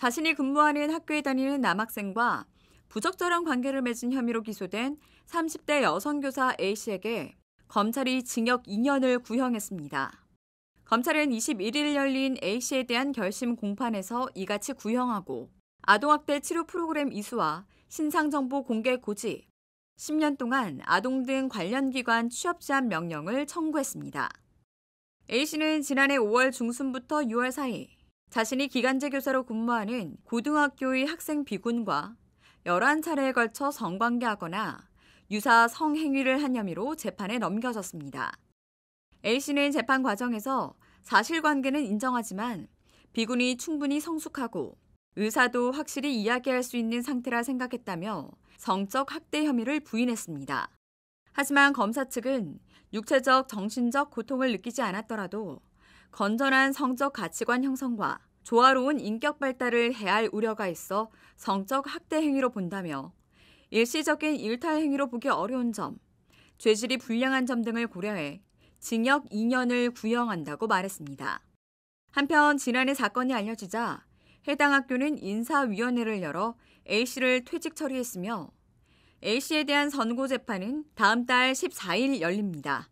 자신이 근무하는 학교에 다니는 남학생과 부적절한 관계를 맺은 혐의로 기소된 30대 여성교사 A씨에게 검찰이 징역 2년을 구형했습니다. 검찰은 21일 열린 A씨에 대한 결심 공판에서 이같이 구형하고 아동학대 치료 프로그램 이수와 신상정보 공개 고지, 10년 동안 아동 등 관련 기관 취업 제한 명령을 청구했습니다. A씨는 지난해 5월 중순부터 6월 사이 자신이 기간제 교사로 근무하는 고등학교의 학생 B군과 11차례에 걸쳐 성관계하거나 유사 성행위를 한 혐의로 재판에 넘겨졌습니다. A씨는 재판 과정에서 사실관계는 인정하지만 B군이 충분히 성숙하고 의사도 확실히 이야기할 수 있는 상태라 생각했다며 성적 학대 혐의를 부인했습니다. 하지만 검사 측은 육체적, 정신적 고통을 느끼지 않았더라도 건전한 성적 가치관 형성과 조화로운 인격 발달을 해할 우려가 있어 성적 학대 행위로 본다며 일시적인 일탈 행위로 보기 어려운 점, 죄질이 불량한 점 등을 고려해 징역 2년을 구형한다고 말했습니다. 한편 지난해 사건이 알려지자 해당 학교는 인사위원회를 열어 A씨를 퇴직 처리했으며 A씨에 대한 선고 재판은 다음 달 14일 열립니다.